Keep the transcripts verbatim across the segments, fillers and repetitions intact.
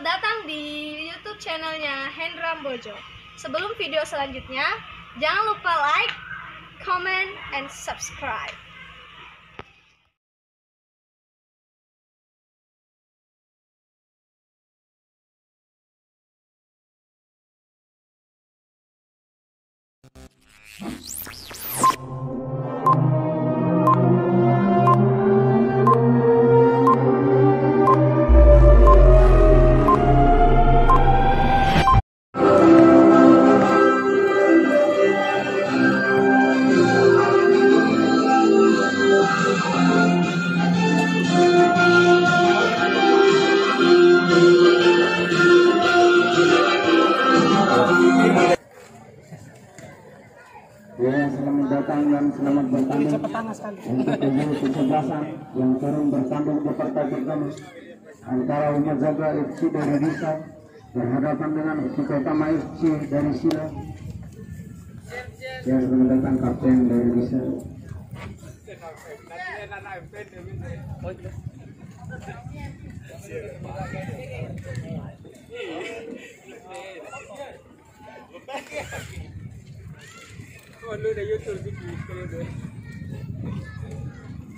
Selamat datang di YouTube channelnya Hendra Mbojo. Sebelum video selanjutnya, jangan lupa like, comment, and subscribe. Selamat datang untuk penyuh kesebelasan yang turun bertanding ke partai pertama antara Uma Jaga F C dari RISA berhadapan dengan Utama F C dari SILA. Yang selamat datang kapten dari RISA. Kau lu dah YouTube sih kau tu.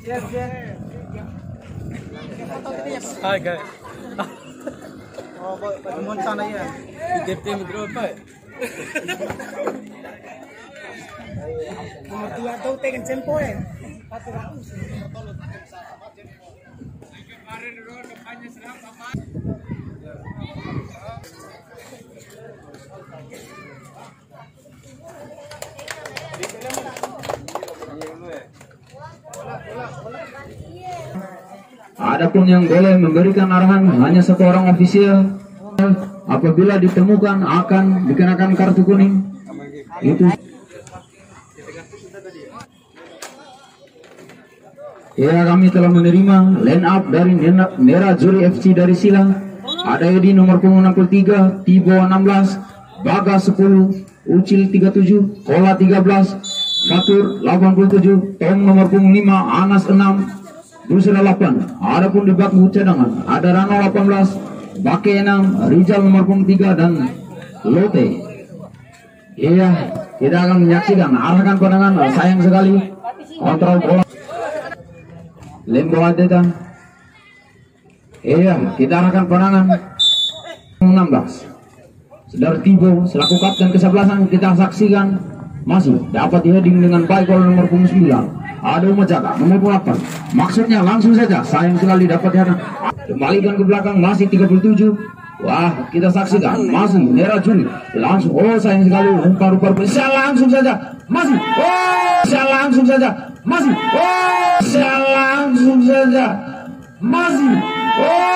Siap siap. Hi guys. Oh, bermain sana ya. Depte mikro apa? Kamu tiada tahu tekan cempoe. Adapun yang boleh memberikan arahan hanya seorang ofisial. Apabila ditemukan akan dikenakan kartu kuning. Itu. Ya, kami telah menerima line up dari Nerazzurri F C dari Sila. Ada Edi nomor punggung enam puluh tiga, Tibo enam belas, Baga sepuluh, Ucil tiga puluh tujuh, Kola tiga belas, Fatur delapan puluh tujuh, Tong nomor punggung lima, Anas enam. Dusra delapan, adapun di bak cadangan ada Rano delapan belas, Bake enam, Rizal nomor tiga dan Lote. Iya, kita akan menyaksikan arahkan pandangan, sayang sekali kontrol bola. Lembo Adeta. Iya, kita arahkan pandangan enam belas. Sedar Tibo selaku kapten kesebelasan kita saksikan masih dapat dihading dengan baik oleh nomor sembilan. Ada Uma Jaga, nomor delapan. Maksudnya langsung saja, sayang sekali dapat dihadang. Kembalikan ke belakang, masih tiga puluh tujuh. Wah, kita saksikan, masih Nerazzurri. Langsung, oh sayang sekali, rupa-rupa. Bisa langsung saja, masih. Oh, bisa langsung saja, masih. Oh, bisa langsung saja, masih. Oh,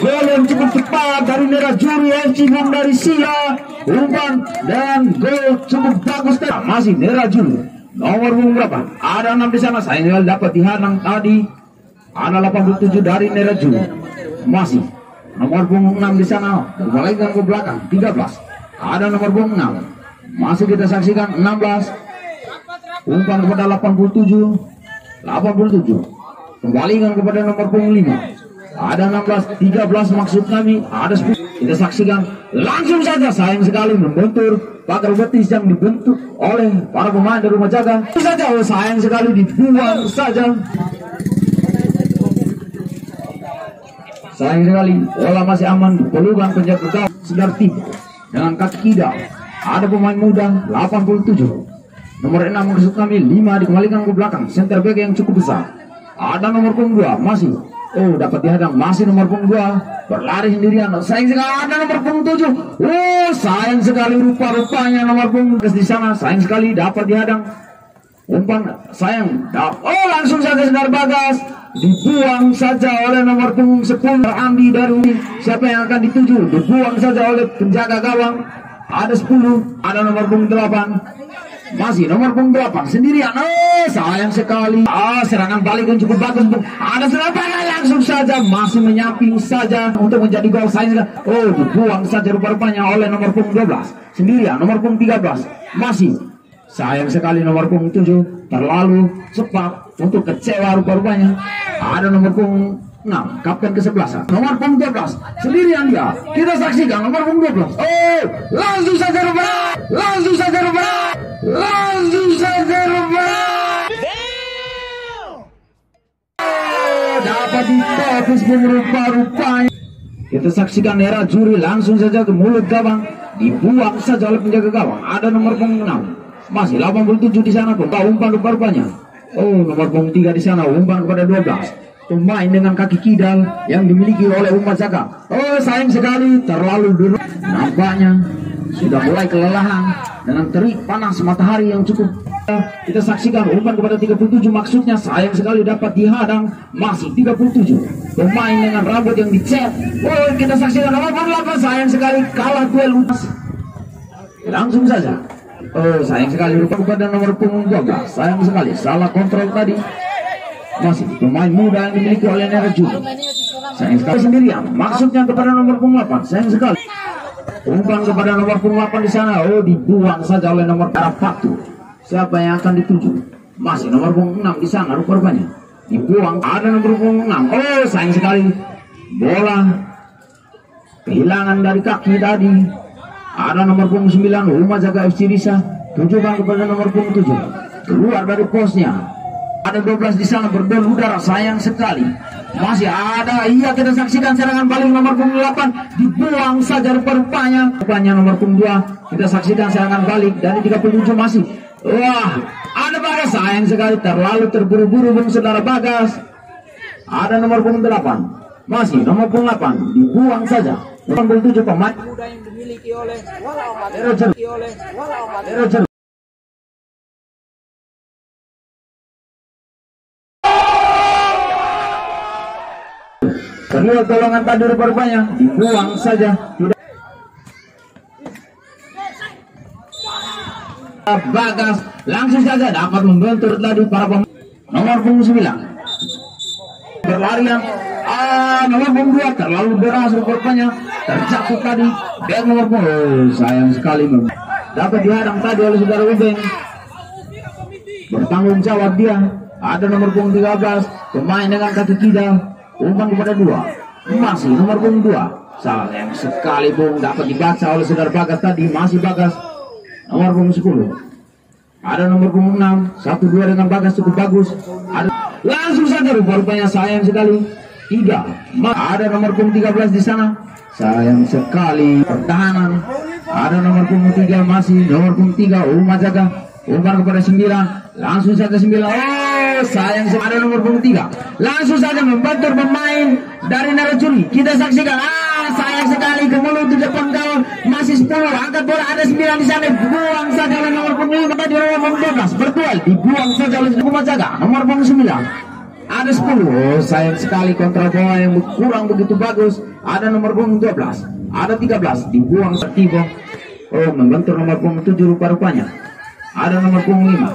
gol yang cukup cepat dari Nerazzurri F C enam dari Sila. Umpan dan gol cukup bagus tadi. Masih Nerazzurri nomor berapa? Ada enam di sana. Saya dapat dihadang tadi. Ada delapan puluh tujuh dari Nerazzurri. Masih nomor enam di sana. Kembalikan ke belakang tiga belas. Ada nomor enam. Masih kita saksikan enam belas. Umpan kepada delapan puluh tujuh. delapan puluh tujuh. Kembalikan kepada nomor lima. Ada enam belas, tiga belas maksud kami, ada sepuluh. Kita saksikan langsung saja, sayang sekali membentur pagar betis yang dibentuk oleh para pemain dari Uma Jaga. Saja, oh, sayang sekali dibuang saja. Sayang sekali, bola masih aman dipelukan penjaga gawang Sedar Tibo dengan kaki kidal. Ada pemain muda delapan puluh tujuh. Nomor enam maksud kami lima dikembalikan ke belakang, center back yang cukup besar. Ada nomor dua masih. Oh, dapat dihadang, masih nomor punggung dua berlari sendirian, sayang sekali ada nomor punggung tujuh. Oh, sayang sekali rupa-rupanya nomor punggung di sana, sayang sekali dapat dihadang. Umpan sayang, oh langsung saja Sedar Bagas dibuang saja oleh nomor punggung sepuluh Andi Daruni. Siapa yang akan dituju? Dibuang saja oleh penjaga gawang. Ada sepuluh, ada nomor punggung delapan. Masih nomor punggung delapan sendirian. Oh, sayang sekali. Ah, oh, serangan balik yang cukup bagus. Ada serangan langsung saja, masih menyamping saja untuk menjadi gol. Saya oh dibuang saja rupa-rupanya oleh nomor punggung dua belas sendirian, nomor punggung tiga belas masih Sayang sekali nomor punggung tujuh terlalu cepat untuk kecewa rupanya. Ada nomor punggung enam, kapten kesebelasan. Nomor punggung dua belas, sendirian dia. Kita saksikan nomor punggung dua belas. Oh, langsung saja rupanya. Langsung saja rupanya. Langsung saja rupanya. Dapat ditepis rupa-rupanya. Kita saksikan Nerazzurri langsung saja ke mulut gawang. Dibuang saja oleh penjaga gawang. Ada nomor punggung enam. Masih delapan puluh tujuh di sana, kok umpan rupa-rupanya. Oh, nomor punggung tiga di sana, umpan kepada dua belas. Pemain dengan kaki kidal yang dimiliki oleh Uma Jaga. Oh, sayang sekali, terlalu dulu. Nampaknya sudah mulai kelelahan dengan terik panas matahari yang cukup. Kita saksikan umpan kepada tiga puluh tujuh, maksudnya sayang sekali dapat dihadang. Masih tiga puluh tujuh, pemain dengan rambut yang dicet. Oh, kita saksikan nomor delapan, sayang sekali kalah duel. Langsung saja. Oh, sayang sekali lupa pada nomor punggung dua belas. Sayang sekali salah kontrol tadi. Masih pemain muda yang dimiliki oleh Nerazzurri. Sayang sekali sendirian. Maksudnya kepada nomor punggung delapan. Sayang sekali. Umpan kepada nomor punggung delapan di sana. Oh, dibuang saja oleh nomor arah Fatu. Siapa yang akan dituju? Masih nomor punggung enam di sana rupanya. Dibuang. Ada nomor punggung enam. Oh, sayang sekali. Bola kehilangan dari kaki tadi. Ada nomor punggung sembilan, Uma Jaga F C RISA, tunjukkan kepada nomor punggung tujuh, keluar dari posnya. Ada dua belas di sana berdol udara, sayang sekali. Masih ada, iya kita saksikan serangan balik nomor punggung delapan, dibuang saja rupanya. Rupanya nomor punggung dua, kita saksikan serangan balik dari tiga puluh tujuh masih. Wah, ada Bagas, sayang sekali, terlalu terburu-buru bung saudara Bagas. Ada nomor punggung delapan, masih nomor punggung delapan, dibuang saja. delapan puluh tujuh pemain muda yang dimiliki oleh Nerazzurri. Kedua golongan tadi rupanya dibuang saja. Bagas langsung saja dapat membentur tadi para pemain nomor punggung sembilan. Berlarian. Ah, nomor punggung dua terlalu deras rupanya. Tercakut tadi back nomor punggung. Sayang sekali memang. Dapat dihadang tadi oleh saudara Ubeng. Bertanggung jawab dia. Ada nomor punggung tiga belas. Pemain dengan kaki kidal. Umpan kepada dua. Masih nomor punggung dua. Sayang sekali bung. Dapat dibaca oleh saudara Bagas tadi. Masih Bagas. Nomor punggung sepuluh. Ada nomor punggung enam. Satu dua dengan Bagas cukup bagus. Ada... Langsung saja rupanya sayang sekali. Tiga, ada nomor punggung tiga belas di sana. Sayang sekali pertahanan. Ada nomor punggung tiga masih nomor punggung tiga Uma Jaga. Umpan kepada sembilan, langsung saja sembilan. Oh, sayang sekali ada nomor punggung tiga. Langsung saja membentur pemain dari Nerazzurri. Kita saksikan. Ah, sayang sekali ke mulut di depan gawang masih sepuluh. Angkat bola ada sembilan di sana. Buang saja oleh nomor punggung lima belas. Berduel dibuang saja oleh Uma Jaga. Nomor punggung sembilan. Ada sepuluh, oh, sayang sekali kontra bola yang kurang begitu bagus. Ada nomor punggung dua belas, ada tiga belas, dibuang tertiba. Oh, membentur nomor punggung tujuh rupa-rupanya. Ada nomor punggung lima,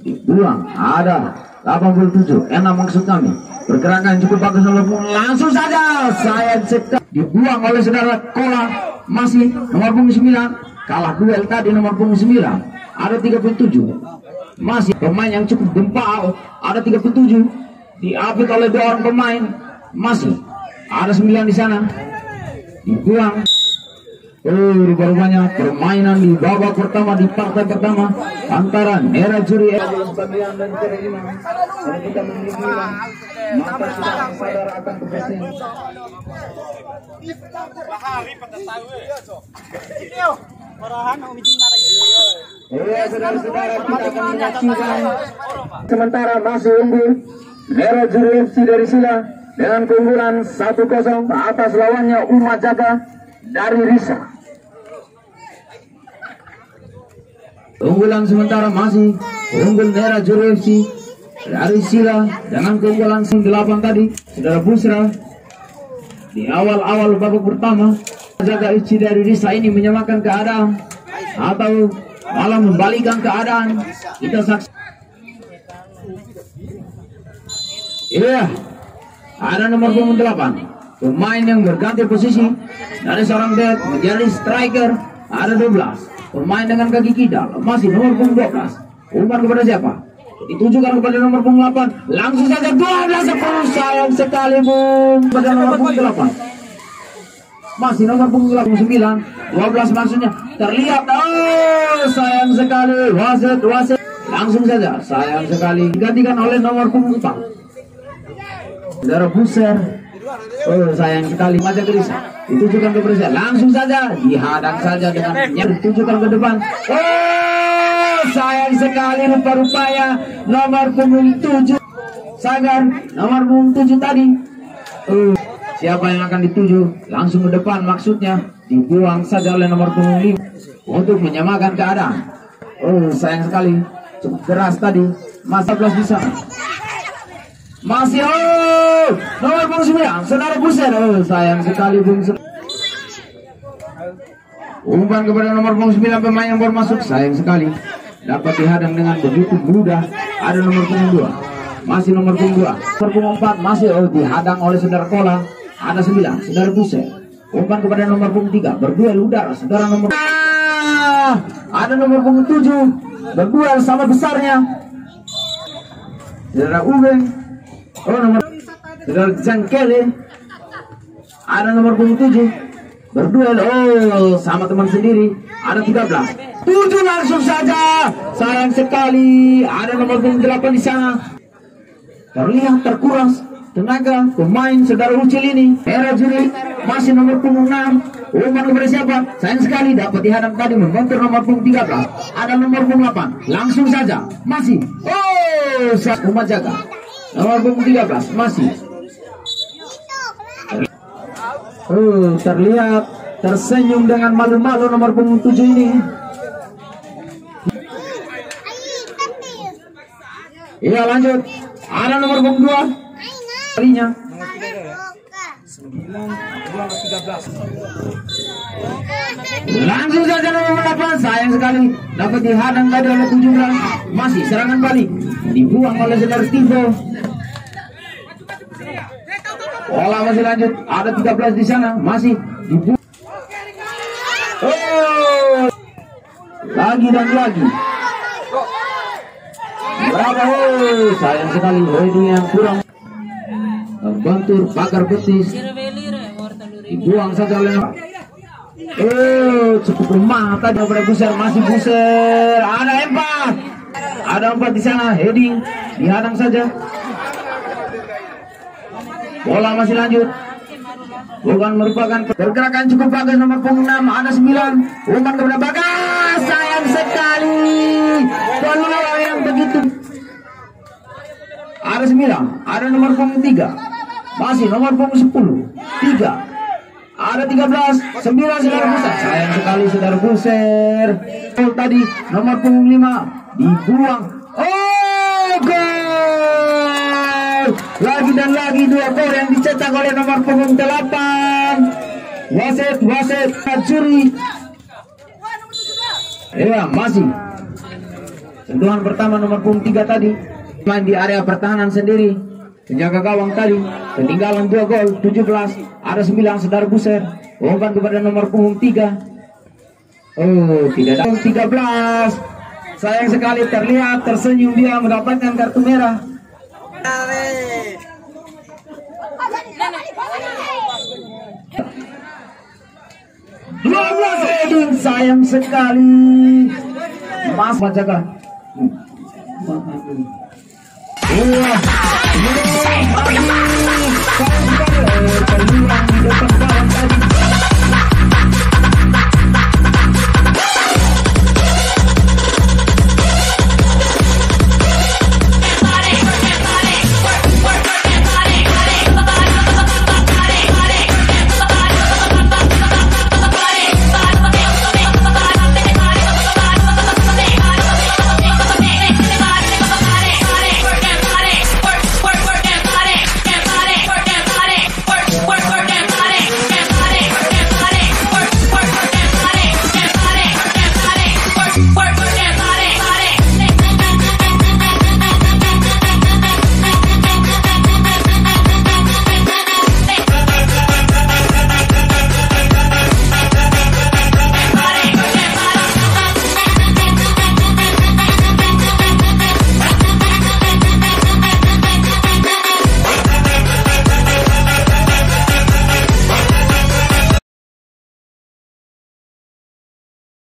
dibuang. Ada delapan puluh tujuh, enak maksud kami. Pergerakan cukup bagus nomor punggung, langsung saja. Sayang sekali, dibuang oleh saudara Kola. Masih nomor punggung sembilan, kalah duel tadi nomor punggung sembilan. Ada tiga puluh tujuh, masih pemain yang cukup gempal. Ada tiga puluh tujuh. Diapit oleh dua orang pemain. Masih ada sembilan di sana. Dibuang. Oh, rupa-rupanya permainan di babak pertama di partai pertama antara Nerazzurri sementara masih unggul Nerazzurri F C dari Sila dengan keunggulan satu kosong atas lawannya Uma Jaga dari RISA. Keunggulan sementara masih unggul Nerazzurri F C dari Sila dengan keunggulan delapan tadi. Saudara Busra di awal-awal babak pertama Uma Jaga F C dari RISA ini menyamakan keadaan atau malah membalikan keadaan. Kita saksi. Iya, yeah. Ada nomor punggung delapan, pemain yang berganti posisi dari seorang back menjadi striker. Ada dua belas, bermain dengan kaki kidal, masih nomor punggung dua belas, umpan kepada siapa? Ditujukan kepada nomor punggung delapan, langsung saja dua belas sepuluh, sayang sekali Bung, kepada nomor punggung delapan, masih nomor punggung sembilan, dua belas maksudnya, terlihat, oh sayang sekali, wasit, wasit, langsung saja, sayang sekali, digantikan oleh nomor punggung empat, saudara Buser. Oh sayang sekali Maja Gerisa ditujukan ke Persia, langsung saja dihadang saja dengan ditujukan ke depan. Oh sayang sekali rupa-rupanya nomor punggung tujuh Sagar, nomor punggung tujuh tadi. Oh, siapa yang akan dituju? Langsung ke depan maksudnya dibuang saja oleh nomor punggung lima untuk menyamakan keadaan. Oh sayang sekali, cukup keras tadi masa belas bisa. Masih oh, nomor punggung sembilan, saudara Buser, oh, sayang sekali Bung. Umpan kepada nomor punggung sembilan pemain yang bermasuk, sayang sekali. Dapat dihadang dengan begitu mudah. Ada nomor punggung dua, masih nomor punggung dua, nomor punggung empat masih oh, dihadang oleh saudara Kola. Ada sembilan, saudara Buser. Umpan kepada nomor punggung tiga, berduel udara, saudara nomor. Ah, ada nomor punggung tujuh, berduel sama besarnya. Saudara Uben. Oh nomor saudara Jangkele, ada nomor punggung tujuh berduel oh sama teman sendiri, ada tiga belas tujuh langsung saja, sayang sekali ada nomor punggung delapan di sana. Terlihat terkuras tenaga pemain saudara Ucil ini. Nerazzurri masih nomor punggung enam, umpan kepada siapa? Sayang sekali dapat dihadang tadi membentur nomor punggung tiga belas, ada nomor punggung delapan langsung saja, masih oh Uma Jaga. Nomor punggung tiga belas masih. Oh, terlihat tersenyum dengan malu-malu nomor punggung tujuh ini. Iya lanjut. Ada nomor punggung dua. Kalinya. Langsung saja nomor delapan, sayang sekali dapat dihadang tadi oleh tujuh belas. Masih serangan balik dibuang oleh saudara Tibo. Bola masih lanjut, ada tiga belas di sana, masih dibuang. Oh, lagi dan lagi. Berapa? Oh, sayang sekali Redi yang kurang. Terbentur pagar betis. Dibuang saja oleh. Oh, cukup lemah tadi oleh Buser, masih Buser. Ada empat, ada empat di sana. Heading dihadang saja. Bola masih lanjut. Bukan merupakan pergerakan cukup bagus nomor punggung enam, ada sembilan. Umpan kepada Bagas, sayang sekali. Peluang yang begitu. Ada sembilan, ada nomor punggung tiga. Masih nomor punggung sepuluh. tiga. Ada tiga belas, sembilan saudara Buser. Sayang sekali saudara Buser. Oh, tadi nomor punggung lima dibuang. Oh, gol. Lagi dan lagi dua gol yang dicetak oleh nomor punggung delapan. Wasit, wasit, juri. Ya, masih. Sentuhan pertama nomor punggung tiga tadi. Main di area pertahanan sendiri. Penjaga gawang tadi ketinggalan dua gol, tujuh belas. Ada sembilan saudara Buser. Umpan kepada nomor punggung tiga. Oh, tidak ada tiga belas. Sayang sekali terlihat tersenyum dia mendapatkan kartu merah. dua belas heading, sayang sekali Mas Majaga. Iya